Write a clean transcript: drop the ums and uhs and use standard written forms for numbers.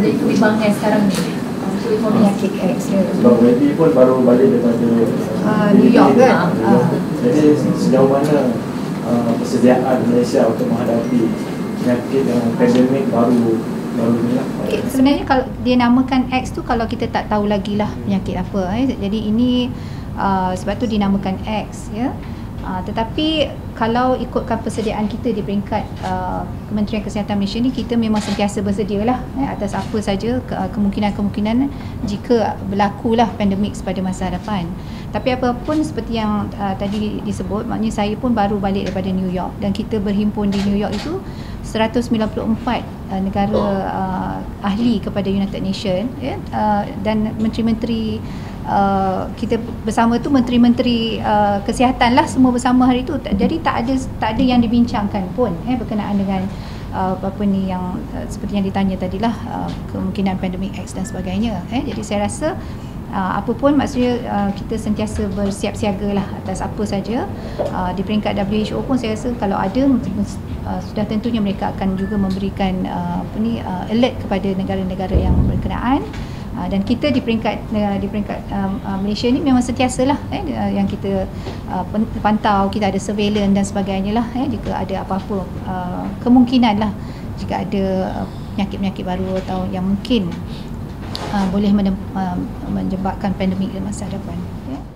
untuk ibangnya sekarang ni untuk ibang penyakit X dia. Sebab Wendy pun baru balik daripada New York kan. Jadi sejauh mana persediaan Malaysia untuk menghadapi penyakit yang pandemik baru ni lah. Sebenarnya kalau dia namakan X tu kalau kita tak tahu lagi lah penyakit apa. Jadi ini sebab tu dinamakan X ya. Tetapi kalau ikutkan persediaan kita di peringkat Kementerian Kesihatan Malaysia ni, kita memang sentiasa bersedialah atas apa saja kemungkinan-kemungkinan jika berlakulah pandemik pada masa hadapan. Tapi apapun seperti yang tadi disebut, maknanya saya pun baru balik daripada New York dan kita berhimpun di New York itu 194 negara ahli kepada United Nations ya, dan menteri-menteri kita bersama tu menteri-menteri kesihatan lah semua bersama hari tu. Jadi tak ada yang dibincangkan pun berkenaan dengan apa ni yang seperti yang ditanya tadilah kemungkinan pandemik X dan sebagainya. Jadi saya rasa apa pun maksudnya kita sentiasa bersiap siagalah atas apa saja. Di peringkat WHO pun saya rasa kalau ada sudah tentunya mereka akan juga memberikan apa ni alert kepada negara-negara yang berkenaan. Dan kita di peringkat Malaysia ni memang sentiasalah yang kita pantau, kita ada surveillance dan sebagainya lah jika ada apa-apa kemungkinan lah jika ada penyakit-penyakit baru atau yang mungkin boleh menyebabkan pandemik di masa depan.